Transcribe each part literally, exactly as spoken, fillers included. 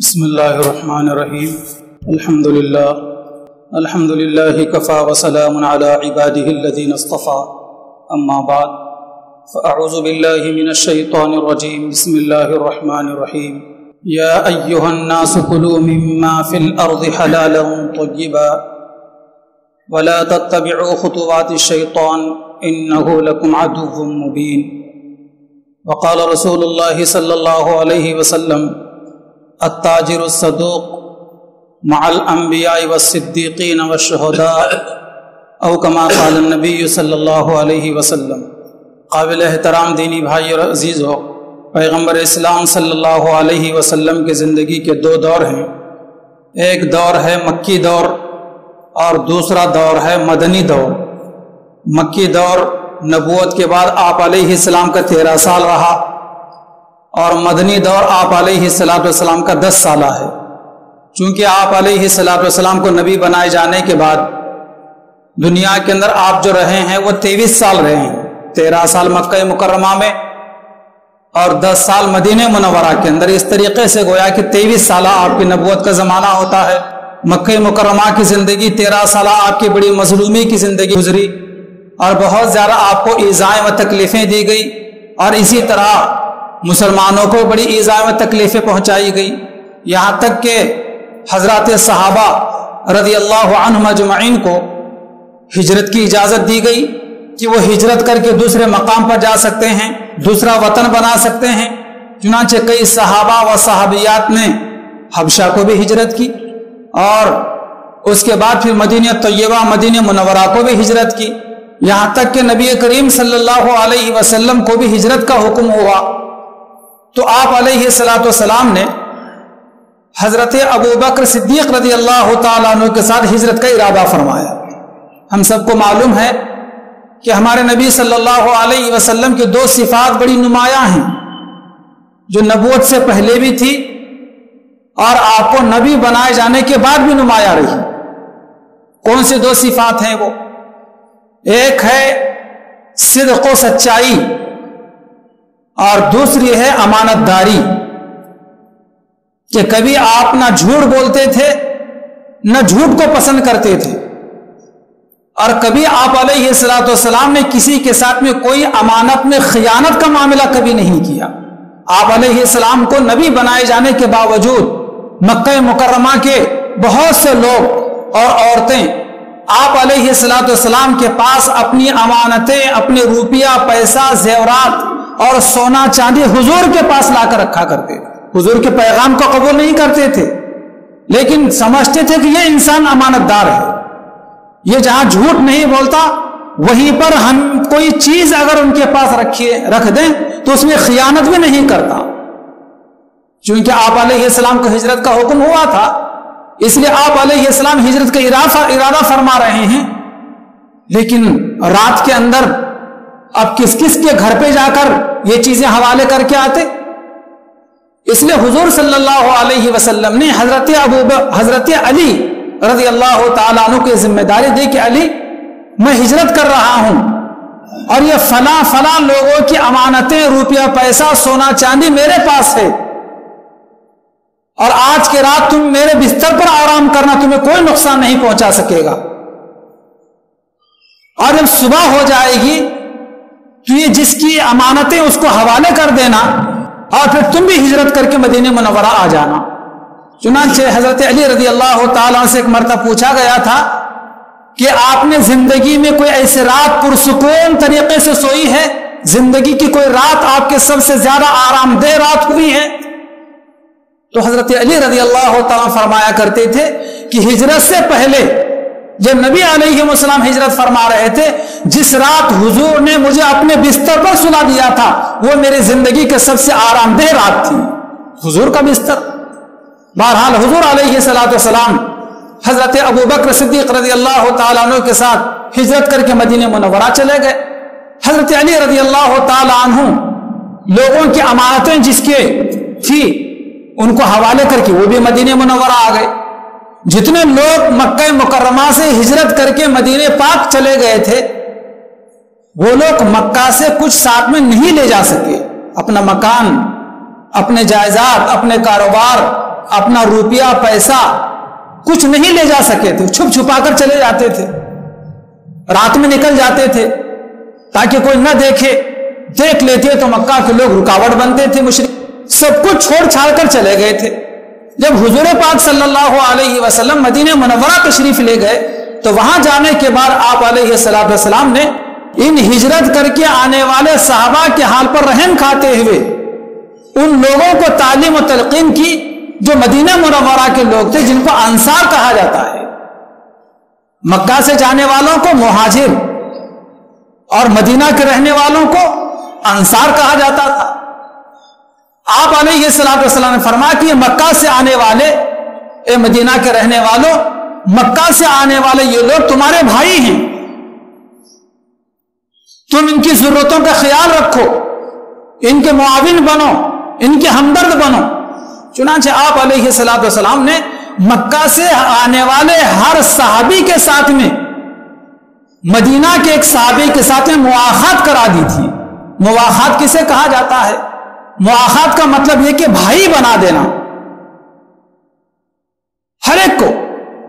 बिस्मिल्लाहिर्रहमानिर्रहीम अल्हम्दुलिल्लाह अल्हम्दुलिल्लाहि कफ़ा व सलामुन अला इबादिहिल्लज़ीना इस्तफ़ा अम्मा बाद फ़अऊज़ु बिल्लाहि मिनश शैतानिर रजीम बिस्मिल्लाहिर्रहमानिर्रहीम या अय्युहन्नासु कुलू मिम्मा फ़िल अर्ज़ि हलालन तय्यिबा व ला तत्तबिऊ ख़ुतुवातिश शैतान इन्नहु लकुम अदुव्वुम मुबीन। व क़ाल रसूलुल्लाहि सल्लल्लाहु अलैहि वसल्लम अत्ताजिरु सदूक मअल अंबिया वस्सिद्दीकीन वश्शुहदा औ कमा क़ाल नबी सल्लल्लाहु अलैहि वसल्लम। क़ाबिल एहतराम दीनी भाई और अज़ीज़ो, पैगम्बर इस्लाम सल्लल्लाहु अलैहि वसल्लम की ज़िंदगी के दो दौर हैं। एक दौर है मक्की दौर और दूसरा दौर है मदनी दौर। मक्की दौर नबूवत के बाद आप अलैहिस्सलाम का तेरह साल रहा और मदनी दौर आप अलैहिस्सलाम का दस साल है। चूँकि आप अलैहिस्सलाम को नबी बनाए जाने के बाद दुनिया के अंदर आप जो रहे हैं वो तेईस साल रहे हैं। तेरह साल मक्का मुकर्रमा में और दस साल मदीने मुनव्वरा के अंदर। इस तरीके से गोया कि तेईस साल आपकी नबूवत का ज़माना होता है। मक्का मुकर्रमा की ज़िंदगी तेरह साल आपकी बड़ी मजलूमी की ज़िंदगी गुजरी और बहुत ज़्यादा आपको ईज़ाएँ व तकलीफ़ें दी गई और इसी तरह मुसलमानों को बड़ी ईज़ाएँ व तकलीफ़ें पहुँचाई गई। यहाँ तक के हज़रत सहाबा रज़ियल्लाहु अन्हुम अजमईन को हिजरत की इजाज़त दी गई कि वो हिजरत करके दूसरे मकाम पर जा सकते हैं, दूसरा वतन बना सकते हैं। चुनांचे कई सहाबा व सहाबियात ने हबशा को भी हिजरत की और उसके बाद फिर मदीना तय्यबा मदीना मुनव्वरा को भी हिजरत की। यहाँ तक कि नबी करीम सल्लल्लाहु अलैहि वसल्लम को भी हिजरत का हुक्म हुआ तो आप अलैहिस्सलाम ने हज़रत अबू बकर सिद्दीक़ रज़ियल्लाहु ताला अन्हु के साथ हिजरत का इरादा फरमाया। हम सबको मालूम है कि हमारे नबी सल्लल्लाहु अलैहि वसल्लम की दो सिफ़ात बड़ी नुमाया हैं जो नबूवत से पहले भी थी और आपको नबी बनाए जाने के बाद भी नुमाया रही। कौन सी दो सिफ़ात हैं वो? एक है सिद्क़ व सच्चाई और दूसरी है अमानतदारी, कि कभी आप ना झूठ बोलते थे ना झूठ को पसंद करते थे और कभी आप अलैहिस्सलाम ने किसी के साथ में कोई अमानत में खयानत का मामला कभी नहीं किया। आप अलैहिस्सलाम को नबी बनाए जाने के बावजूद मक्का मुकर्रमा के बहुत से लोग और औरतें आप अलैहिस्सलाम के पास अपनी अमानतें, अपने रुपया, पैसा, जेवरात और सोना चांदी हुजूर के पास लाकर रखा करते थे। हुजूर के पैगाम को कबूल नहीं करते थे लेकिन समझते थे कि यह इंसान अमानतदार है, ये जहां झूठ नहीं बोलता वहीं पर हम कोई चीज अगर उनके पास रखिए रख दें तो उसमें खियानत भी नहीं करता। चूंकि आप अलैहिस्सलाम को हिजरत का हुक्म हुआ था इसलिए आप अलैहिस्सलाम हिजरत का इरादा फरमा रहे हैं, लेकिन रात के अंदर आप किस किस के घर पे जाकर ये चीजें हवाले करके आते। इसलिए हुजूर सल्लल्लाहु अलैहि वसल्लम ने हजरत अबू हजरत अली रज़ियल्लाहु ताला अन्हु की जिम्मेदारी दी कि अली मैं हिजरत कर रहा हूं और ये फला फला लोगों की अमानतें, रुपया, पैसा, सोना चांदी मेरे पास है और आज के रात तुम मेरे बिस्तर पर आराम करना, तुम्हें कोई नुकसान नहीं पहुंचा सकेगा। और जब सुबह हो जाएगी तो ये जिसकी अमानतें उसको हवाले कर देना और फिर तुम भी हिजरत करके मदीने मुनव्वरा आ जाना। चुनांचे हजरत अली रज़ियल्लाहु ताला से एक मर्तबा पूछा गया था कि आपने जिंदगी में कोई ऐसी रात पुरसुकून तरीके से सोई है, जिंदगी की कोई रात आपके सबसे ज्यादा आरामदेह रात हुई है? तो हजरत अली रज़ियल्लाहु ताला फरमाया करते थे कि हिजरत से पहले जब नबी अलैहिस्सलाम हिजरत फरमा रहे थे, जिस रात हुजूर ने मुझे अपने बिस्तर पर सुला दिया था वो मेरी जिंदगी के सबसे आरामदेह रात थी, हुजूर का बिस्तर। बहरहाल हुजूर अलैहिस्सलाम हजरत अबू बकर सिद्दीक़ रज़ियल्लाहु ताला अन्हु के साथ हिजरत करके मदीना मुनव्वरा चले गए। हजरत अली रज़ियल्लाहु ताला अन्हु लोगों की अमानतें जिसके थी उनको हवाले करके वो भी मदीने मुनव्वरा आ गए। जितने लोग मक्का मुकर्रमा से हिजरत करके मदीने पाक चले गए थे वो लोग मक्का से कुछ साथ में नहीं ले जा सके, अपना मकान, अपने जायदाद, अपने कारोबार अपना रुपया पैसा कुछ नहीं ले जा सके थे, छुप छुपा कर चले जाते थे, रात में निकल जाते थे ताकि कोई न देखे। देख लेते तो मक्का के लोग रुकावट बनते थे, मुशरिक सब कुछ छोड़ छाड़ कर चले गए थे। जब हुजूर पाक सल्लल्लाहु अलैहि वसल्लम मदीना मुनव्वरा तशरीफ ले गए तो वहां जाने के बाद आप अलैहिस्सलातु वस्सलाम ने इन हिजरत करके आने वाले सहाबा के हाल पर रहम खाते हुए उन लोगों को तालीम और तलकीन की जो मदीना मुनव्वरा के लोग थे, जिनको अंसार कहा जाता है। मक्का से जाने वालों को मुहाजिर और मदीना के रहने वालों को अंसार कहा जाता था। आप अलैहिस्सलातु वस्सलाम ने फरमाया कि मक्का से आने वाले, ए मदीना के रहने वालों, मक्का से आने वाले ये लोग तुम्हारे भाई हैं, तुम इनकी जरूरतों का ख्याल रखो, इनके मुआविन बनो, इनके हमदर्द बनो। चुनांचे आप अलैहिस्सलातु वस्सलाम ने मक्का से आने वाले हर सहाबी के साथ में मदीना के एक सहाबी के साथ में मुआखात करा दी थी। मुआखात किसे कहा जाता है? मुआखात का मतलब यह कि भाई बना देना, हर एक को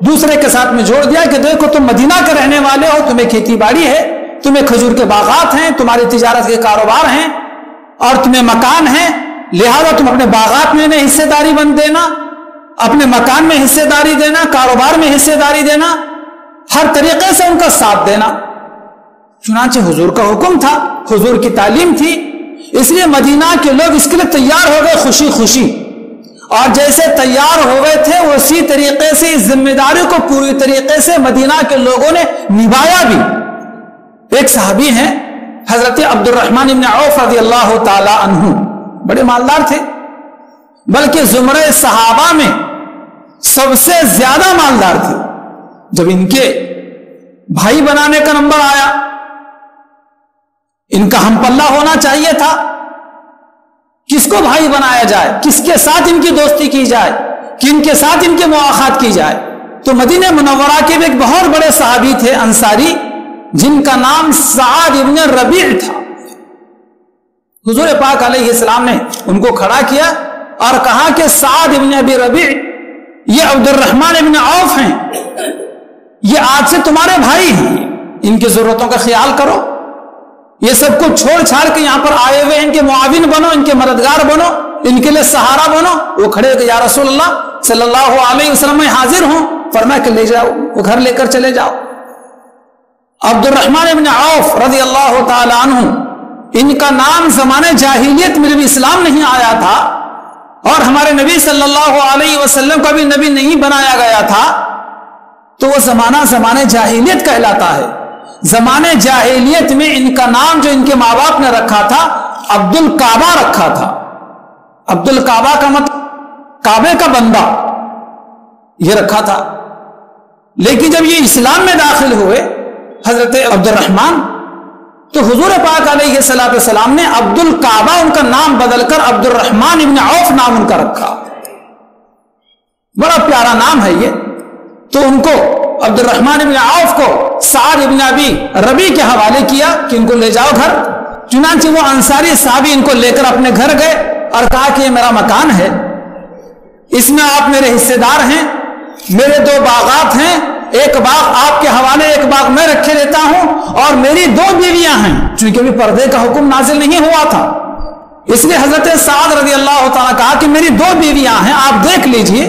दूसरे के साथ में जोड़ दिया कि देखो तुम मदीना के रहने वाले हो, तुम्हें खेती बाड़ी है, तुम्हें खजूर के बागात हैं, तुम्हारे तिजारत के कारोबार हैं और तुम्हें मकान है, लिहाजा तुम अपने बागात में हिस्सेदारी बन देना, अपने मकान में हिस्सेदारी देना, कारोबार में हिस्सेदारी देना, हर तरीके से उनका साथ देना। चुनांचे हुजूर का हुक्म था, हुजूर की तालीम थी, इसलिए मदीना के लोग इसके लिए तैयार हो गए खुशी खुशी। और जैसे तैयार हो गए थे उसी तरीके से इस जिम्मेदारी को पूरी तरीके से मदीना के लोगों ने निभाया भी। एक सहाबी हैं हजरत अब्दुर्रहमान इब्न औफ रज़ियल्लाहु ताला अन्हु, बड़े मालदार थे, बल्कि जुमरे सहाबा में सबसे ज्यादा मालदार थे। जब इनके भाई बनाने का नंबर आया, इनका हम पल्ला होना चाहिए था, किसको भाई बनाया जाए, किसके साथ इनकी दोस्ती की जाए, कि इनके साथ इनके मुआखात की जाए। तो मदीना मुनव्वरा के भी एक बहुत बड़े सहाबी थे अंसारी, जिनका नाम साद इब्न रबी था। हुजूर पाक अलैहिस्सलाम ने उनको खड़ा किया और कहा कि साद इब्न अबी रबी, ये अब्दुर्रहमान इब्न औफ हैं, ये आज से तुम्हारे भाई हैं, इनकी जरूरतों का ख्याल करो, ये सबको छोड़ छाड़ के यहाँ पर आए हुए, इनके मुआविन बनो, इनके मददगार बनो, इनके लिए सहारा बनो। वो खड़े गए, या रसूलल्लाह सल्लल्लाहु अलैहि वसल्लम मैं हाजिर हूं। फरमाया कि ले जाओ, वो घर लेकर चले जाओ। अब्दुर्रहमान इब्न औफ रज़ियल्लाहु ताला अन्हु, इनका नाम जमाने जाहिलियत में भी इस्लाम नहीं आया था और हमारे नबी सल्लल्लाहु अलैहि वसल्लम का भी नबी नहीं बनाया गया था, तो वो जमाना जमाने जाहिलियत कहलाता है। जमाने जाहिलियत में इनका नाम जो इनके माँ बाप ने रखा था, अब्दुल काबा रखा था। अब्दुल काबा का मतलब काबे का बंदा, यह रखा था। लेकिन जब ये इस्लाम में दाखिल हुए हजरत अब्दुर्रहमान, तो हुजूर पाक अलैहिस्सलातु वस्सलाम ने अब्दुल काबा उनका नाम बदलकर अब्दुर्रहमान इब्न औफ नाम उनका रखा। बड़ा प्यारा नाम है ये। तो उनको अब्दुर्रहमान इब्न औफ को साद इब्न अबी रबी के हवाले किया कि इनको ले जाओ घर। चुनांचे वो अंसारी साहबी इनको लेकर अपने घर गए और कहा कि ये मेरा मकान है, इसमें आप मेरे हिस्सेदार हैं, मेरे दो बागात हैं, एक बाग आपके हवाले, एक बाग मैं रखे लेता हूं, और मेरी दो बीवियां हैं। चूंकि अभी पर्दे का हुक्म नाजिल नहीं हुआ था, इसलिए हजरत साद रज़ियल्लाहु ताला कहा कि मेरी दो बीवियां हैं, आप देख लीजिए,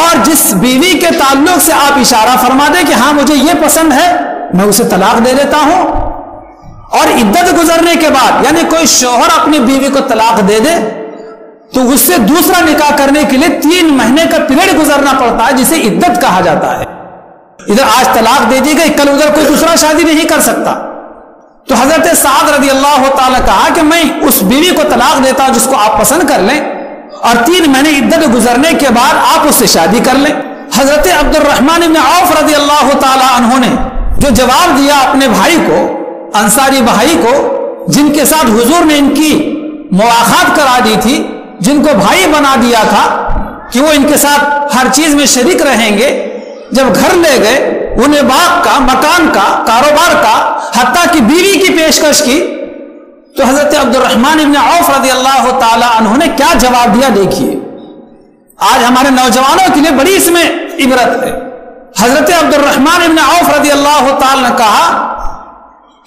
और जिस बीवी के ताल्लुक से आप इशारा फरमा दे कि हाँ मुझे ये पसंद है, मैं उसे तलाक दे देता हूं, और इद्दत गुजरने के बाद यानी कोई शोहर अपनी बीवी को तलाक दे दे तो उससे दूसरा निकाह करने के लिए तीन महीने का पीरियड गुजरना पड़ता है, जिसे इद्दत कहा जाता है। इधर आज तलाक दे दी गई, कल उधर कोई दूसरा शादी नहीं कर सकता। तो हजरत साद रज़ियल्लाहु ताला कहा कि मैं उस बीवी को तलाक देता हूं जिसको आप पसंद कर लें, और तीन महीने इद्दत गुजरने के बाद आप उससे शादी कर लें। हजरत अब्दुर्रहमान इब्न औफ रज़ियल्लाहु ताला अन्हु ने जो जवाब दिया अपने भाई को, अंसारी भाई को, जिनके साथ हुजूर ने इनकी मुआखात करा दी थी, जिनको भाई बना दिया था कि वो इनके साथ हर चीज में शरीक रहेंगे, जब घर ले गए उन्हें बाग का, मकान का, कारोबार का, हत्ता की बीवी की पेशकश की, तो हजरत अब्दुर्रहमान इब्न औफ रज़ियल्लाहु ताला अन्हु ने क्या जवाब दिया देखिए। आज हमारे नौजवानों के लिए बड़ी इसमें इबरत है। हजरत अब्दुर्रहमान इब्न औफ रजी अल्लाह ताला ने कहा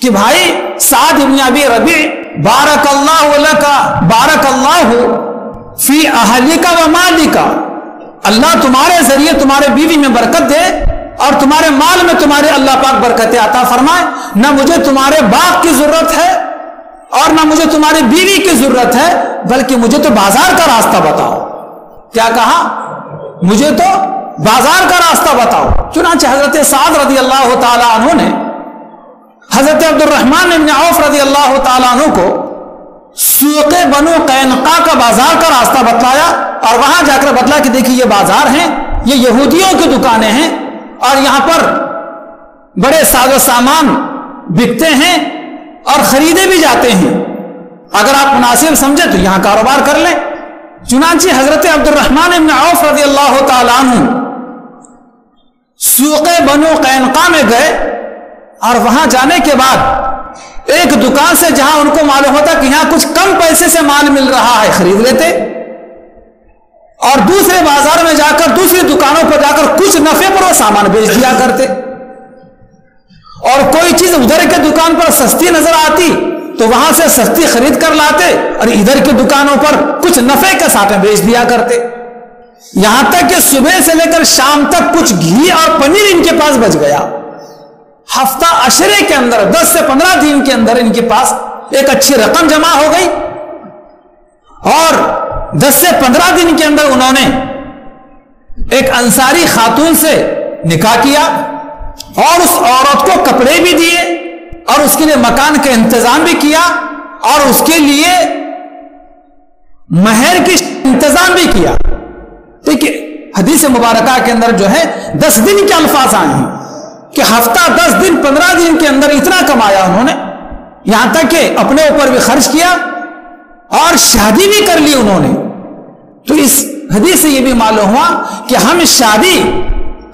कि भाई साद इब्न अबी रबी, बारकल्लाहु लका बारकल्लाहु फी अहलिका व मालिका, अल्लाह तुम्हारे जरिए तुम्हारे बीवी में बरकत दे और तुम्हारे माल में तुम्हारे अल्लाह पाक बरकतें आता फरमाए। ना मुझे तुम्हारे बाप की जरूरत है और ना मुझे तुम्हारी बीवी की जरूरत है, बल्कि मुझे तो बाजार का रास्ता बताओ। क्या कहा? मुझे तो बाजार का रास्ता बताओ। चुनांचे हजरत साद रजी अल्लाह ताला अन्हु ने हजरत अब्दुर्रहमान इब्न औफ रजी अल्लाह ताला अन्हु को सूक़ बनो कैनका का बाजार का रास्ता बतलाया और वहां जाकर बतला कि देखिए ये बाजार है, ये यहूदियों की दुकानें हैं और यहां पर बड़े साजो सामान बिकते हैं और खरीदे भी जाते हैं, अगर आप मुनासिब समझे तो यहां कारोबार कर लें। चुनांचे हजरत अब्दुर्रहमान इब्न औफ रज़ी अल्लाह ताला अन्हु सूक़े बनो कैनका में गए और वहां जाने के बाद एक दुकान से जहां उनको मालूम होता कि यहां कुछ कम पैसे से माल मिल रहा है, खरीद लेते और दूसरे बाजार में जाकर दूसरी दुकानों पर जाकर कुछ नफे पर वो सामान बेच दिया करते। और कोई चीज उधर के दुकान पर सस्ती नजर आती तो वहां से सस्ती खरीद कर लाते और इधर की दुकानों पर कुछ नफे के साथ बेच दिया करते। यहां तक कि सुबह से लेकर शाम तक कुछ घी और पनीर इनके पास बच गया। हफ्ता अशरे के अंदर दस से पंद्रह दिन के अंदर इनके पास एक अच्छी रकम जमा हो गई और दस से पंद्रह दिन के अंदर उन्होंने एक अंसारी खातून से निकाह किया और उस औरत को कपड़े भी दिए और उसके लिए मकान का इंतजाम भी किया और उसके लिए महर की इंतजाम भी किया। ठीक है, हदीस मुबारका के अंदर जो है दस दिन के अल्फाज आए हैं कि हफ्ता दस दिन पंद्रह दिन के अंदर इतना कमाया उन्होंने, यहां तक कि अपने ऊपर भी खर्च किया और शादी भी कर ली उन्होंने। तो इस हदीस से यह भी मालूम हुआ कि हम शादी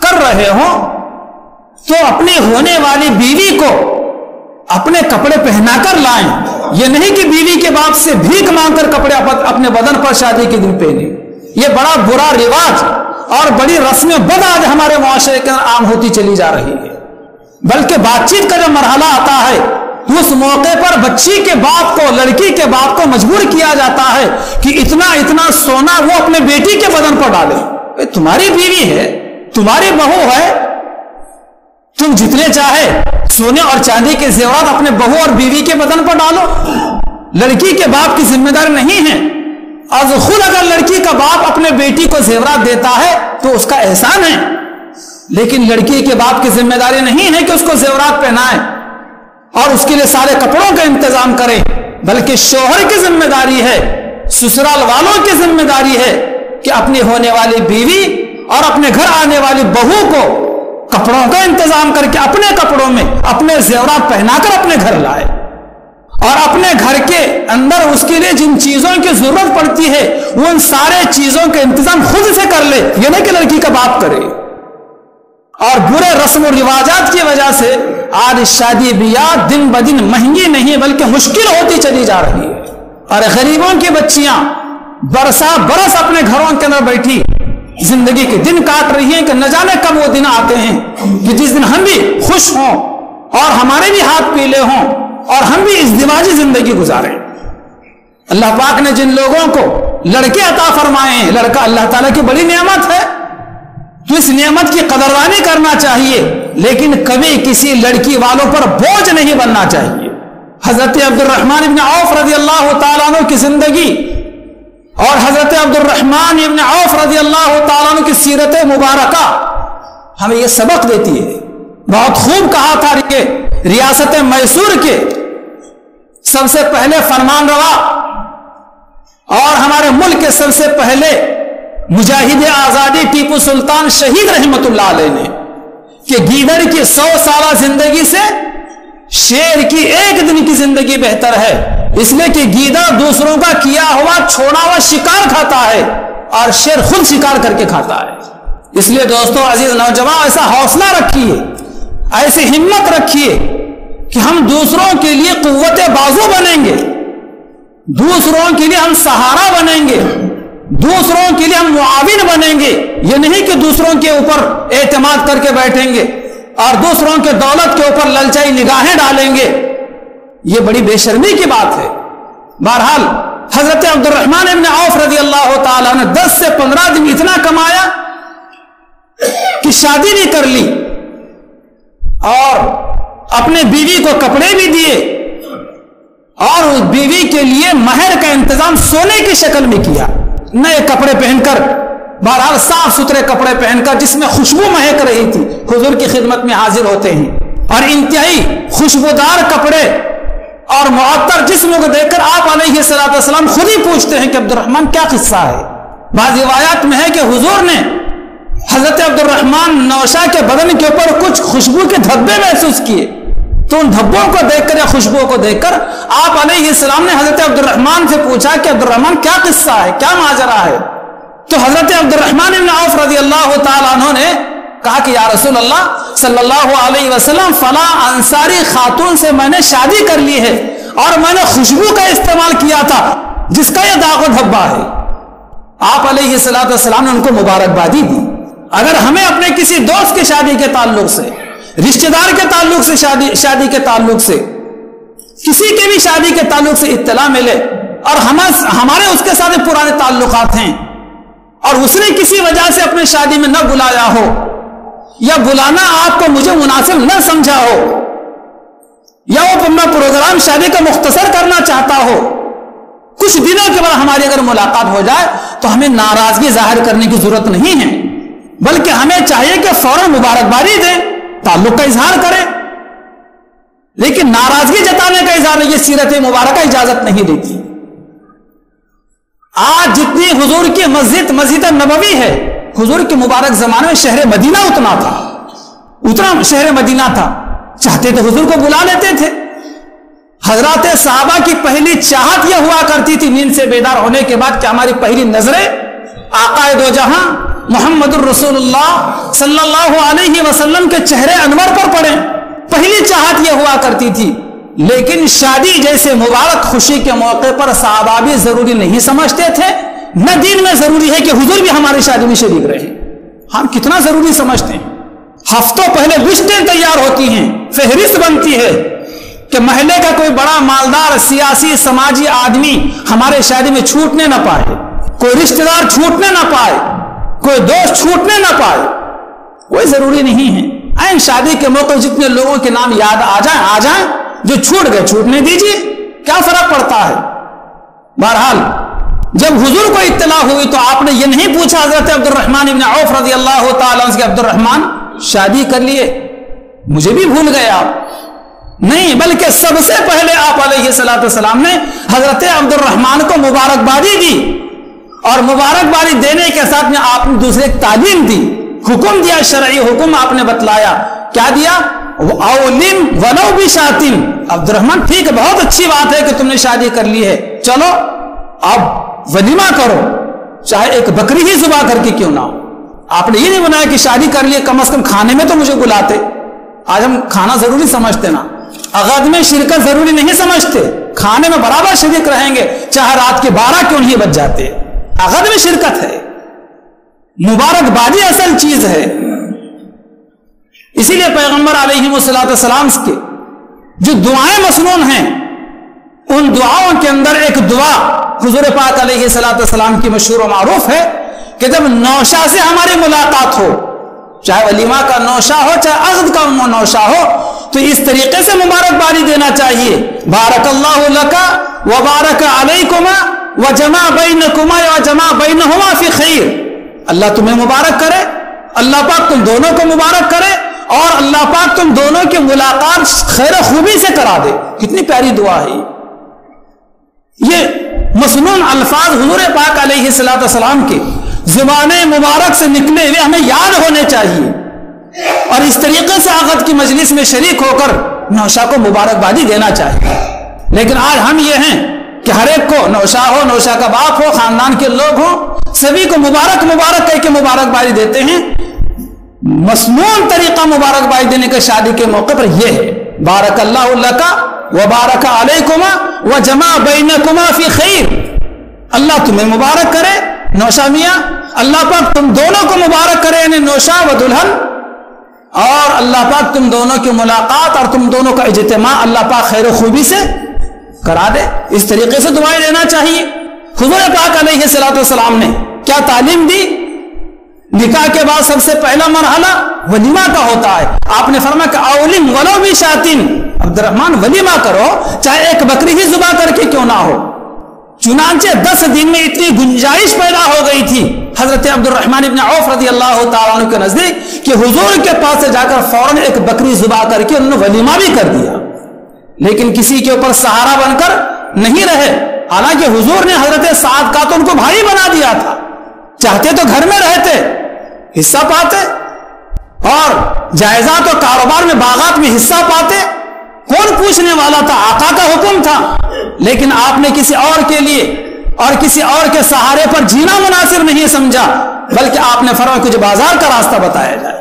कर रहे हो तो अपने होने वाली बीवी को अपने कपड़े पहनाकर लाएं, यह नहीं कि बीवी के बाप से भीख मांगकर कपड़े अपने बदन पर शादी के दिन पहने। यह बड़ा बुरा रिवाज और बड़ी रस्में बद आज हमारे मुआशरे के आम होती चली जा रही है। बल्कि बातचीत का जो मरहला आता है उस मौके पर बच्ची के बाप को, लड़की के बाप को मजबूर किया जाता है कि इतना इतना सोना वो अपने बेटी के बदन पर डाले। तुम्हारी बीवी है, तुम्हारी बहू है, तुम जितने चाहे सोने और चांदी के जेवरात अपने बहू और बीवी के बदन पर डालो, लड़की के बाप की जिम्मेदारी नहीं है। और खुद अगर लड़की का बाप अपने बेटी को जेवरात देता है तो उसका एहसान है, लेकिन लड़की के बाप की जिम्मेदारी नहीं है कि उसको जेवरात पहनाए और उसके लिए सारे कपड़ों का इंतजाम करें, बल्कि शोहर की जिम्मेदारी है, ससुराल वालों की जिम्मेदारी है कि अपनी होने वाली बीवी और अपने घर आने वाली बहू को कपड़ों का इंतजाम करके अपने कपड़ों में अपने जेवरात पहनाकर अपने घर लाए और अपने घर के अंदर उसके लिए जिन चीजों की जरूरत पड़ती है उन सारे चीजों का इंतजाम खुद से कर ले, ये नहीं कि लड़की का बाप करे। और बुरे रस्म और रिवाजात की वजह से आज शादी ब्याह दिन ब दिन महंगी नहीं बल्कि मुश्किल होती चली जा रही है और गरीबों की बच्चियां बरसा बरस अपने घरों के अंदर बैठी जिंदगी के दिन काट रही हैं कि न जाने कब वो दिन आते हैं कि जिस दिन हम भी खुश हों और हमारे भी हाथ पीले हों और हम भी इस दिवाजी जिंदगी गुजारें। अल्लाह पाक ने जिन लोगों को लड़के अता फरमाए हैं, लड़का अल्लाह ताला की बड़ी नेमत है तो इस नेमत की कदरदानी करना चाहिए, लेकिन कभी किसी लड़की वालों पर बोझ नहीं बनना चाहिए। हजरत अब्दुर्रहमान इब्न औफ रज़ी अल्लाह ताला अन्हु की जिंदगी और हजरत अब्दुर्रहमान इब्न औफ रज़ी अल्लाह ताला अन्हु की सीरत मुबारका हमें यह सबक देती है। बहुत खूब कहा था कि रियासत मैसूर के सबसे पहले फरमान रवा और हमारे मुल्क के सबसे पहले मुजाहिद आजादी टीपू सुल्तान शहीद रहमतुल्लाह अलैह ने कि गीदड़ की सौ साल जिंदगी से शेर की एक दिन की जिंदगी बेहतर है, इसलिए कि गीदड़ दूसरों का किया हुआ छोड़ा हुआ शिकार खाता है और शेर खुद शिकार करके खाता है। इसलिए दोस्तों, अजीज नौजवान, ऐसा हौसला रखिए, ऐसी हिम्मत रखिए कि हम दूसरों के लिए कुव्वत बाजू बनेंगे, दूसरों के लिए हम सहारा बनेंगे, दूसरों के लिए हम मुआविन बनेंगे, ये नहीं कि दूसरों के ऊपर एतमाद करके बैठेंगे और दूसरों के दौलत के ऊपर ललचाई निगाहें डालेंगे। ये बड़ी बेशर्मी की बात है। बहरहाल हजरत अब्दुर्रहमान इब्न औफ रजी अल्लाह ताला ने दस से पंद्रह दिन इतना कमाया कि शादी भी कर ली और अपने बीवी को कपड़े भी दिए और उस बीवी के लिए महर का इंतजाम सोने की शक्ल में किया, नए कपड़े पहनकर, बहरहाल साफ सुथरे कपड़े पहनकर जिसमें खुशबू महक रही थी, हुजूर की खिदमत में हाजिर होते हैं और इंतहाई खुशबूदार कपड़े और मुअत्तर जिस्म को देखकर आप अलैहिस्सलातु वस्सलाम खुद ही पूछते हैं कि अब्दुर्रहमान क्या किस्सा है। बाज़ रिवायात में है कि हुजूर ने हजरत अब्दुर्रहमान नौशा के बदन के ऊपर कुछ खुशबू के धब्बे महसूस किए, तो उन धब्बों को देखकर या खुशबुओं को देखकर आप अलैहिस्सलाम ने हजरत अब्दुर्रहमान से पूछा कि अब्दुर्रहमान क्या किस्सा है, क्या माजरा है। तो हजरत अब्दुर्रहमान इब्न औफ रज़ियल्लाहु तआला अन्हु ने कहा कि या रसूल अल्लाह सल्लल्लाहु अलैहि वसल्लम, फला अंसारी खातून से मैंने शादी कर ली है और मैंने खुशबू का इस्तेमाल किया था जिसका यह दाग और धब्बा है। आप अलैहिस्सलातु वस्सलाम ने उनको मुबारकबादी दी। अगर हमें अपने किसी दोस्त की शादी के ताल्लुक से, रिश्तेदार के ताल्लुक से, शादी शादी के ताल्लुक से, किसी के भी शादी के ताल्लुक से इत्तला मिले और हम हमारे उसके साथ पुराने ताल्लुकात हैं और उसने किसी वजह से अपने शादी में न बुलाया हो या बुलाना आपको मुझे मुनासिब न समझा हो या वो अपना प्रोग्राम शादी का मुख्तसर करना चाहता हो, कुछ दिनों के बाद हमारी अगर मुलाकात हो जाए तो हमें नाराजगी जाहिर करने की जरूरत नहीं है, बल्कि हमें चाहिए कि फौरन मुबारकबादी दें, ताल्लुक का इजहार करें, लेकिन नाराजगी जताने का इजहार यह सीरत मुबारक इजाजत नहीं देती। आज जितनी हुजूर की मस्जिद मस्जिद नबवी है, हुजूर के मुबारक जमाने में शहर मदीना उतना था, उतना शहर मदीना था। चाहते तो हुजूर को बुला लेते थे। हजरत साहबा की पहली चाहत यह हुआ करती थी नींद से बेदार होने के बाद कि हमारी पहली नजरें आकाए दो जहां मुहम्मदुर रसूलुल्लाह सल्लल्लाहु अलैहि वसल्लम के चेहरे अनवर पर पड़े, पहली चाहत यह हुआ करती थी। लेकिन शादी जैसे मुबारक खुशी के मौके पर साहबा भी जरूरी नहीं समझते थे, न दीन में जरूरी है कि हुजूर भी हमारी शादी में शरीक रहे। हम कितना जरूरी समझते हैं। हफ्तों पहले लिस्टें तैयार होती हैं, फहरिस्त बनती है कि महल्ले का कोई बड़ा मालदार सियासी समाजी आदमी हमारे शादी में छूटने ना पाए, कोई रिश्तेदार छूटने ना पाए, कोई दोस्त छूटने ना पाए। कोई जरूरी नहीं है, ऐन शादी के मौके जितने लोगों के नाम याद आ जाए आ जाए, जो छूट गए छूटने दीजिए, क्या फर्क पड़ता है। बहरहाल जब हुजूर को इत्तला हुई तो आपने ये नहीं पूछा हजरत अब्दुर्रहमान इब्न औफ रज़ियल्लाहु ताला अन्हु से अब्दुर्रहमान शादी कर लिए, मुझे भी भूल गए आप। नहीं, बल्कि सबसे पहले आप अलैहिस्सलातु वस्सलाम ने हजरत अब्दुर्रहमान को मुबारकबादी दी और मुबारकबादी देने के साथ में आपने दूसरे तालीम दी, हुक्म दिया, शरई हुक्म आपने बतलाया। क्या दिया? औलिम वलो भी शातिम, अब्दुर्रहमान ठीक है, बहुत अच्छी बात है कि तुमने शादी कर ली है, चलो अब वलीमा करो, चाहे एक बकरी ही जुबा करके क्यों ना हो। आपने ये नहीं बनाया कि शादी कर लिए कम अज कम खाने में तो मुझे बुलाते। आज हम खाना जरूरी समझते ना, अगद में शिरकत जरूरी नहीं समझते, खाने में बराबर शरीक रहेंगे, चाहे रात के बारह क्यों नहीं बज जाते, अगद में शिरकत है। मुबारकबादी असल चीज है। इसीलिए पैगंबर अलैहिस्सलातु वस्सलाम के जो दुआएं मसनून हैं, उन दुआओं के अंदर एक दुआ हुजूर पाक अलैहिस्सलातु वस्सलाम की मशहूर और मारूफ है कि जब नौशा से हमारी मुलाकात हो, चाहे वलीमा का नौशा हो चाहे अगद का नौशा हो, तो इस तरीके से मुबारकबादी देना चाहिए। बारकल्लाहु लका व बारक अलैकुमा व जमा बैनकुमा व जमा बैनहुमा फी खैर। अल्लाह तुम्हें मुबारक करे, अल्लाह पाक तुम दोनों को मुबारक करे और अल्लाह पाक तुम दोनों की मुलाकात खैर खूबी से करा दे। कितनी प्यारी दुआ है ये। मसनून अल्फाज हुजूर पाक अलैहिस्सलातु वस्सलाम के जुबाने मुबारक से निकले हुए हमें याद होने चाहिए और इस तरीके से आगत की मजलिस में शरीक होकर नौशा को मुबारकबादी देना चाहिए। लेकिन आज हम ये हैं कि हर एक को, नौशा हो, नौशा का बाप हो, खानदान के लोग हो, सभी को मुबारक मुबारक कह के मुबारकबादी देते हैं। मसनून तरीका मुबारकबादी देने के शादी के मौके पर यह है, बारकल्लाहु लका व बारका अलैकुमा व जमा बैनकुमा फी खैर। अल्लाह तुम्हें मुबारक करे नौशा मियाँ, अल्लाह पाक तुम दोनों को मुबारक करे, यानी नौशा व दुल्हन, और अल्लाह पाक तुम दोनों की मुलाकात और तुम दोनों का इज्तिमा अल्लाह पाक खैर खूबी से करा दे। इस तरीके से दुआएं लेना चाहिए। हुज़ूर पाक अलैहिस्सलाम ने क्या तालीम दी? निकाह के बाद सबसे पहला मरहला वलीमा का होता है। आपने फरमाया औलिम वलो भी शातिन, अब्दुर्रहमान वलीमा करो, चाहे एक बकरी ही जुबा करके क्यों ना हो। चुनांचे दस दिन में इतनी गुंजाइश पैदा हो गई थी हजरत अब्दुर्रहमान इब्न औफ रजी अल्लाह तआला अन्हु के नजदीक कि हुजूर के पास से जाकर फौरन एक बकरी जुबा करके उन्होंने वलीमा भी कर दिया, लेकिन किसी के ऊपर सहारा बनकर नहीं रहे। हालांकि हुजूर ने हजरत साद का तो उनको भाई बना दिया था, चाहते तो घर में रहते, हिस्सा पाते, और जायजा तो कारोबार में बागात में हिस्सा पाते। कौन पूछने वाला था? आका का हुक्म था। लेकिन आपने किसी और के लिए और किसी और के सहारे पर जीना मुनासिब नहीं समझा, बल्कि आपने फरमाया कुछ बाजार का रास्ता बताया जाए।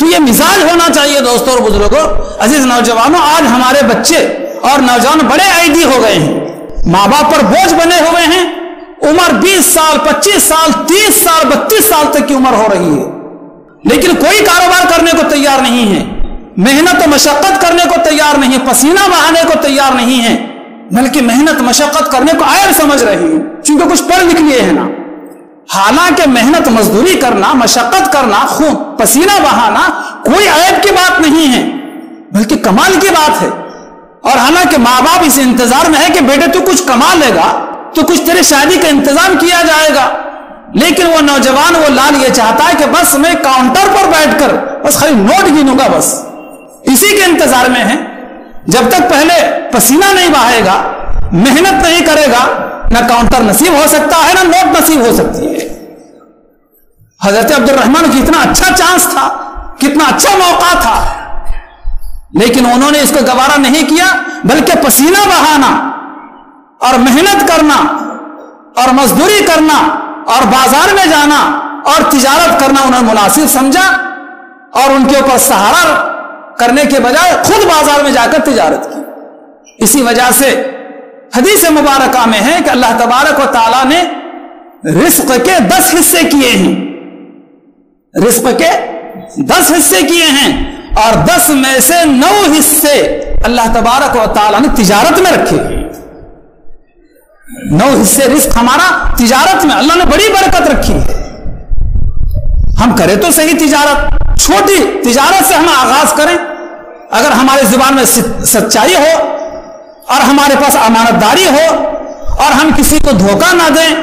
तो ये मिजाज होना चाहिए। दोस्तों और बुजुर्गों, अजीज नौजवानों, आज हमारे बच्चे और नौजवान बड़े आइडी हो गए हैं, माँ बाप पर बोझ बने हुए हैं। उम्र बीस साल, पच्चीस साल, तीस साल, बत्तीस साल तक की उम्र हो रही है, लेकिन कोई कारोबार करने को तैयार नहीं है, मेहनत मशक्कत करने को तैयार नहीं, पसीना बहाने को तैयार नहीं है, बल्कि मेहनत मशक्कत करने को आयब समझ रही है, क्योंकि कुछ पढ़ लिख लिए है ना। हालांकि मेहनत मजदूरी करना, मशक्कत करना, खून पसीना बहाना कोई आयब की बात नहीं है, बल्कि कमाल की बात है। और हालांकि माँ बाप इस इंतजार में है कि बेटे तू कुछ कमा लेगा तो कुछ तेरे शादी का इंतजाम किया जाएगा, लेकिन वो नौजवान, वो लाल ये चाहता है कि बस मैं काउंटर पर बैठकर बस खाली नोट गिनूंगा, बस इसी के इंतजार में है। जब तक पहले पसीना नहीं बहाएगा, मेहनत नहीं करेगा, ना काउंटर नसीब हो सकता है, ना नोट नसीब हो सकती है। हजरत अब्दुर्रहमान को कितना अच्छा चांस था, कितना अच्छा मौका था, लेकिन उन्होंने इसको गवारा नहीं किया, बल्कि पसीना बहाना और मेहनत करना और मजदूरी करना और बाजार में जाना और तिजारत करना उन्हें मुनासिब समझा, और उनके ऊपर सहारा करने के बजाय खुद बाजार में जाकर तिजारत की। इसी वजह से हदीस मुबारक में है कि अल्लाह तबारक व ताला ने रिस्क के दस हिस्से किए हैं, रिस्क के दस हिस्से किए हैं, और दस में से नौ हिस्से अल्लाह तबारक व ताला ने तिजारत में रखे। नौ हिस्से रिस्क हमारा तिजारत में अल्लाह ने बड़ी बरकत रखी है। हम करें तो सही तिजारत, छोटी तिजारत से हम आगाज करें। अगर हमारे जुबान में सच्चाई हो और हमारे पास अमानतदारी हो और हम किसी को धोखा ना दें,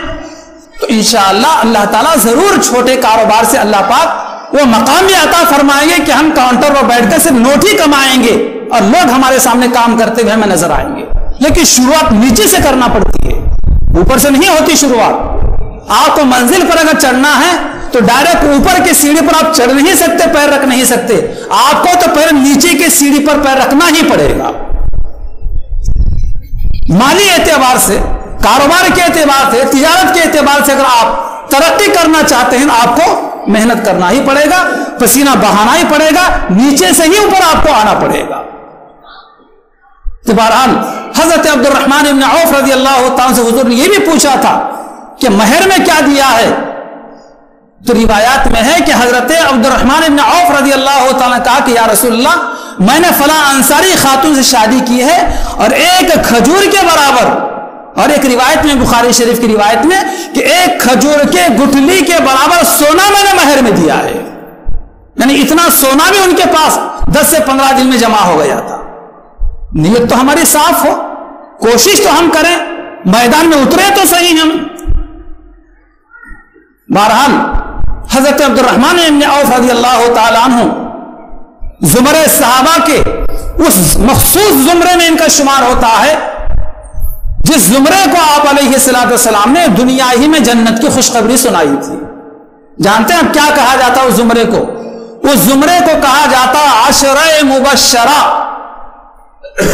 तो इंशाअल्लाह अल्लाह ताला जरूर छोटे कारोबार से अल्लाह पाक वो मकाम भी अता फरमाएंगे कि हम काउंटर पर बैठकर सिर्फ नोट ही कमाएंगे और लोग हमारे सामने काम करते हुए हमें नजर आएंगे। लेकिन शुरुआत नीचे से करना पड़ती है, ऊपर से नहीं होती शुरुआत। आपको मंजिल पर अगर चढ़ना है तो डायरेक्ट ऊपर की सीढ़ी पर आप चढ़ नहीं सकते, पैर रख नहीं सकते, आपको तो पैर नीचे की सीढ़ी पर पैर रखना ही पड़ेगा। माली एतबार से, कारोबार के एतबार से, तिजारत के एतबार से अगर आप तरक्की करना चाहते हैं, आपको मेहनत करना ही पड़ेगा, पसीना बहाना ही पड़ेगा, नीचे से ही ऊपर आपको आना पड़ेगा। तो बहरहाल हजरत अब्दुर्रहमान इब्न औफ रजी अल्लाह तआला से हुजूर ने यह भी पूछा था कि महर में क्या दिया है, तो रिवायात में है कि हजरत अब्दुर्रहमान इब्न औफ रजी अल्लाह तआला ने कहा कि या रसूलल्लाह, मैंने फला अंसारी खातून से शादी की है और एक खजूर के बराबर, और एक रिवायत में, बुखारी शरीफ की रिवायत में, कि एक खजूर के गुठली के बराबर सोना मैंने महर में दिया है। यानी इतना सोना भी उनके पास दस से पंद्रह दिन में जमा हो गया था। नीयत तो हमारी साफ हो, कोशिश तो हम करें, मैदान में उतरे तो सही हम। बहरहाल हजरत अब्दुर्रहमान इब्न औफ रज़ी अल्लाह तआला अन्हु जुमरे सहाबा के उस मखसूस जुमरे में इनका शुमार होता है जिस जुमरे को आप अलैहिस्सलाम ने दुनिया ही में जन्नत की खुशखबरी सुनाई थी। जानते हैं अब क्या कहा जाता है उस जुमरे को? उस जुमरे को कहा जाता आशरे मुबशरा,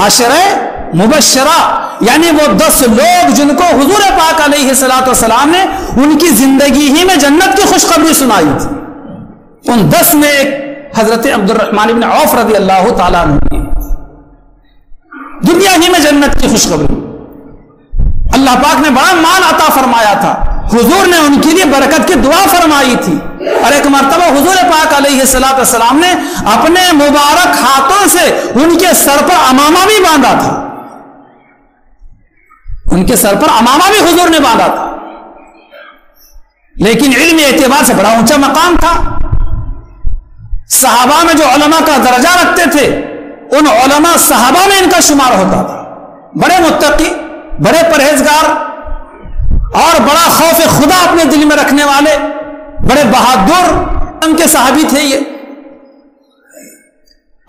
आशरे मुबशरा, यानी वो दस लोग जिनको हुजूर पाक अलैहिस्सलाम ने उनकी जिंदगी ही में जन्नत की खुशखबरी सुनाई थी। उन दस में एक हजरत अब्दुर्रहमान इब्न औफ रज़ी अल्लाह तआला अन्हु, दुनिया ही में जन्नत की खुशखबरी। अल्लाह पाक ने बड़ा माल अता फरमाया था, हुजूर ने उनके लिए बरकत की दुआ फरमाई थी। और एक मरतबा हुजूर पाक अलैहिस्सलातु वस्सलाम ने अपने मुबारक हाथों से उनके सर पर अमामा भी बांधा था, उनके सर पर अमामा भी हुजूर ने बांधा था। लेकिन इल्मी एतबार से बड़ा ऊंचा मकाम था। सहाबा में जो उलमा का दर्जा रखते थे उन उलमा सहाबा में इनका शुमार होता था, बड़े मुत्तकी, बड़े परहेजगार और बड़ा खौफ खुदा अपने दिल में रखने वाले, बड़े बहादुर उनके साहबी थे ये।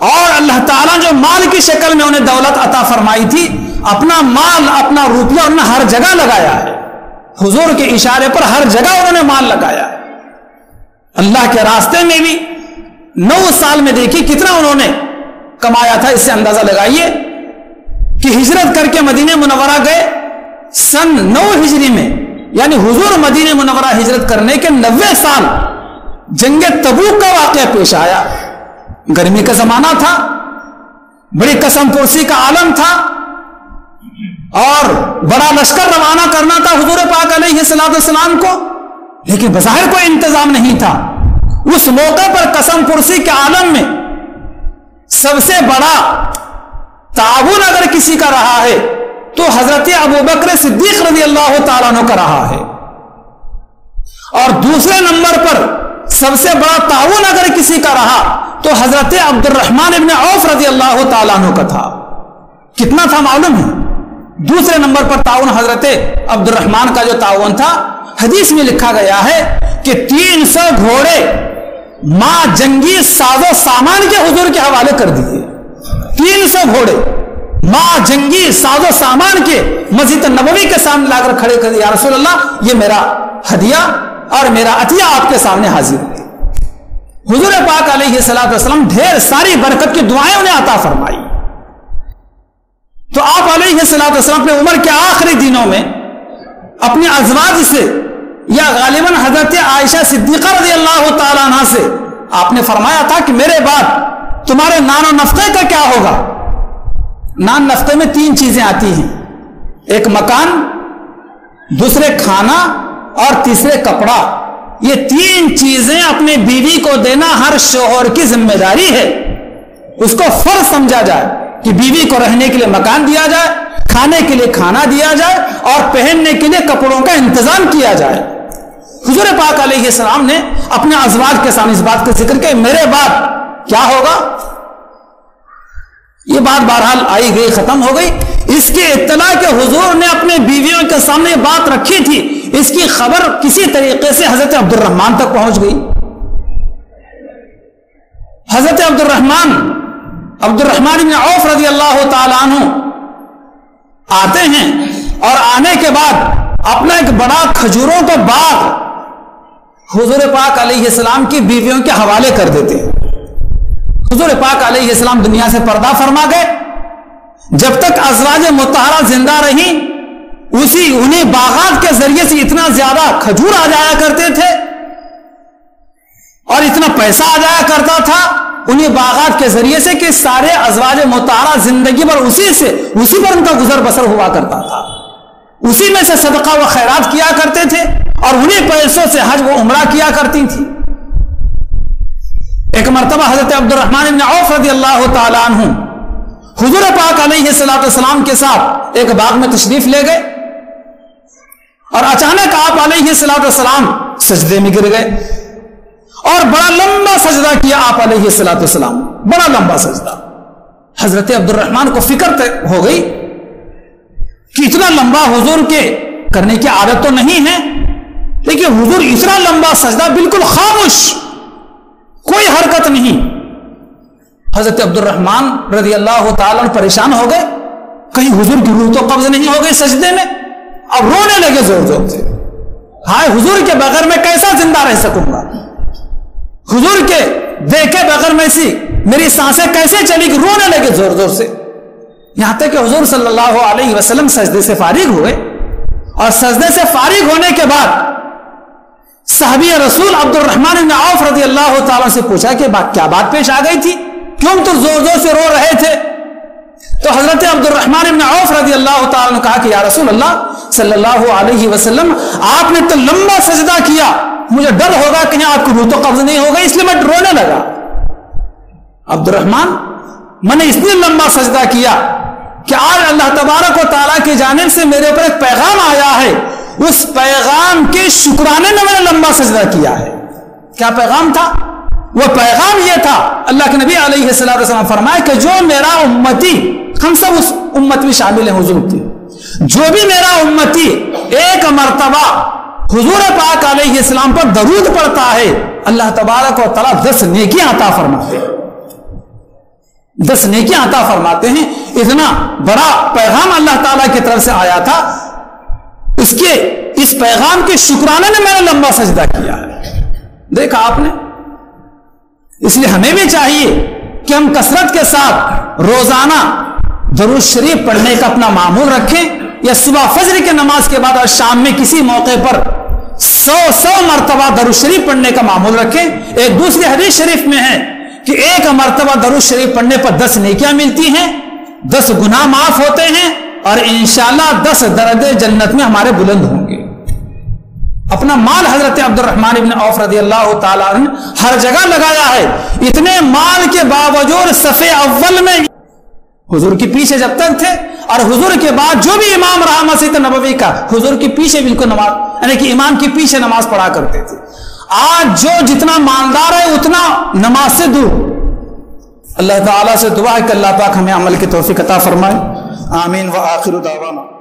और अल्लाह ताला जो माल की शक्ल में उन्हें दौलत अता फरमाई थी, अपना माल, अपना रुपया उन्होंने हर जगह लगाया है। हुजूर के इशारे पर हर जगह उन्होंने माल लगाया। अल्लाह के रास्ते में भी नौ साल में देखिए कितना उन्होंने कमाया था। इससे अंदाजा लगाइए कि हिजरत करके मदीने मुनव्वरा गए सन नौ हिजरी में, यानी हुजूर मदीने मुनव्वरा हिजरत करने के नब्बे साल जंगे तबूक का वाकया पेश आया। गर्मी का जमाना था, बड़ी कसम पोसी का आलम था और बड़ा लश्कर रवाना करना था हुजूर पाक अलैहिस्सलाम को, लेकिन बज़ाहिर कोई इंतजाम नहीं था। उस मौके पर कसम पोसी के आलम में सबसे बड़ा ताबून अगर किसी का रहा है तो हजरत अबू बकर सिद्दीक रज़ी अल्लाह तआला अन्हु का रहा है। और दूसरे नंबर पर सबसे बड़ा ताउन अगर किसी का रहा तो हजरत अब्दुर्रहमान इब्न औफ रज़ी अल्लाह तआला अन्हु का था। कितना था मालूम है? दूसरे नंबर पर ताउन हजरत अब्दुर्रहमान का जो ताउन था, हदीस में लिखा गया है कि तीन सौ घोड़े माँ जंगी साजो सामान के हुजूर के हवाले कर दिए। तीन सौ घोड़े माँ जंगी साजो सामान के मस्जिद नबवी के सामने लाकर खड़े कर दिया। रसूल अल्लाह, ये मेरा हदिया और मेरा अतिया आपके सामने हाजिर है। हुजूर पाक अलैहिस्सलाम ढेर सारी बरकत की दुआएं उन्हें अता फरमाई। तो आप अलैहिस्सलाम अपने उम्र के आखिरी दिनों में अपने अजवाज से या गालिबन हजरत आयशा सिद्दीका रज़ी अल्लाह तआला अन्हा से आपने फरमाया था कि मेरे बाद तुम्हारे नानो नफके का क्या होगा। नान नफ्ते में तीन चीजें आती हैं, एक मकान, दूसरे खाना और तीसरे कपड़ा। ये तीन चीजें अपने बीवी को देना हर शोहर की जिम्मेदारी है। उसको फर्ज समझा जाए कि बीवी को रहने के लिए मकान दिया जाए, खाने के लिए खाना दिया जाए और पहनने के लिए कपड़ों का इंतजाम किया जाए। हुजूर पाक अलैहिस्सलाम ने अपने अज़वाज के सामने इस बात का जिक्र किया, मेरे बाद क्या होगा। ये बात बहरहाल आई गई, खत्म हो गई। इसके इत्तला के हुजूर ने अपने बीवियों के सामने बात रखी थी, इसकी खबर किसी तरीके से हजरत अब्दुर्रहमान तक पहुंच गई। हजरत अब्दुर्रहमान अब्दुर्रहमान इब्न औफ रज़ी अल्लाह तआला अन्हु आते हैं और आने के बाद अपना एक बड़ा खजूरों का बाग हुजूर पाक अलैहिस्सलाम की बीवियों के हवाले कर देते हैं। हुजूर पाक अलैहिस्सलाम दुनिया से पर्दा फरमा गए। जब तक अज़वाज मुतहरा जिंदा रही उसी उन्हीं बागात के जरिए से इतना ज्यादा खजूर आ जाया करते थे और इतना पैसा आ जाया करता था उन्हीं बागात के जरिए से कि सारे अज़वाज मुतहरा जिंदगी भर उसी से उसी पर उनका गुजर बसर हुआ करता था। उसी में से सदका व खैरात किया करते थे और उन्हीं पैसों से हज व उमरा किया करती थी। एक मरतबा हजरत अब्दुर्रहमान इब्न औफ रज़ियल्लाहु तआला अन्हु हुजूर पाक अलैहिस्सलाम के साथ एक बाग में तशरीफ ले गए और अचानक आप अलैहिस्सलाम सजदे में गिर गए और बड़ा लंबा सजदा किया। आप अलैहिस्सलाम बड़ा लंबा सजदा। हजरत अब्दुर्रहमान को फिक्र हो गई कि इतना लंबा हुजूर के करने की आदत तो नहीं है, लेकिन हुजूर इतना लंबा सजदा, बिल्कुल खामोश, कोई हरकत नहीं। हजरत अब्दुर्रहमान रज़ी अल्लाह तआला अन्हु परेशान हो गए, कहीं हुजूर की रूह तो कब्ज नहीं हो गई सजदे में। अब रोने लगे जोर जोर से, हाय हुजूर के बगैर मैं कैसा जिंदा रह सकूंगा, हुजूर के देखे बगैर मैं सी मेरी सांसें कैसे चली। रोने लगे जोर जोर से, यहां तक कि हुजूर सल्लल्लाहु अलैहि वसल्लम सजदे से फारिग हुए। और सजदे से फारिग होने के बाद साहबी रसूल अब्दुर्रहमान इब्न औफ रज़ियल्लाहु तआला से पूछा कि क्या बात पेश आ गई थी, क्यों तो जोर जोर से रो रहे थे। तो हजरत अब्दुर्रहमान इब्न औफ रज़ियल्लाहु ताला अन्हु ने कहा कि या रसूल अल्लाह सल्लल्लाहु अलैहि वसल्लम, आपने तो लंबा सजदा किया, मुझे डर होगा कि आपको रूह कब्ज नहीं होगा, इसलिए मैं रोने लगा। अब्दुर्रहमान, मैंने इसलिए लंबा सजदा किया कि आज अल्लाह तबारक व तआला की जानिब से मेरे ऊपर एक पैगाम आया है, उस पैगाम के शुक्राने में मैंने लंबा सजदा किया है। क्या पैगाम था? वह पैगाम यह था, अल्लाह के नबी अलैहिस्सलातु वस्सलाम फरमाए कि जो मेरा उम्मती, हम सब उस उम्मत में शामिल हैं हुजूर की, जो भी मेरा उम्मती एक मरतबा हुजूर पाक अलैहिस्सलाम पर दरूद पढ़ता है, अल्लाह तबारक व तआला दस नेकियां अता फरमाते हैं, दस नेकियां अता फरमाते हैं। इतना बड़ा पैगाम अल्लाह ताला की तरफ से आया था, उसके इस पैगाम के शुक्राने ने मैंने लंबा सजदा किया है। देखा आपने, इसलिए हमें भी चाहिए कि हम कसरत के साथ रोजाना दरूद शरीफ पढ़ने का अपना मामूल रखें, या सुबह फजर के नमाज के बाद और शाम में किसी मौके पर सौ सौ मरतबा दरूद शरीफ पढ़ने का मामूल रखें। एक दूसरे हदीस शरीफ में है कि एक मरतबा दरूद शरीफ पढ़ने पर दस नेकियां मिलती हैं, दस गुनाह माफ होते हैं, और इंशाल्लाह दस दर्जे जन्नत में हमारे बुलंद होंगे। अपना माल हजरत अब्दुर्रहमान इब्न औफ रज़ियल्लाहु ताला अन्हु हर जगह लगाया है। इतने माल के बावजूद सफे अव्वल में हुजूर के पीछे जब तक थे, और हुजूर के बाद जो भी इमाम रहा मस्जिद नबवी का, हुजूर के पीछे बिल्कुल नमाज, यानी कि इमाम के पीछे नमाज पढ़ा करते थे। आज जो जितना मालदार है उतना नमाज से दूर। अल्लाह ताला से दुआ है कि अल्लाह पाक हमें अमल की तौफीक अता फरमाए। आमीन व आखिर दावाना।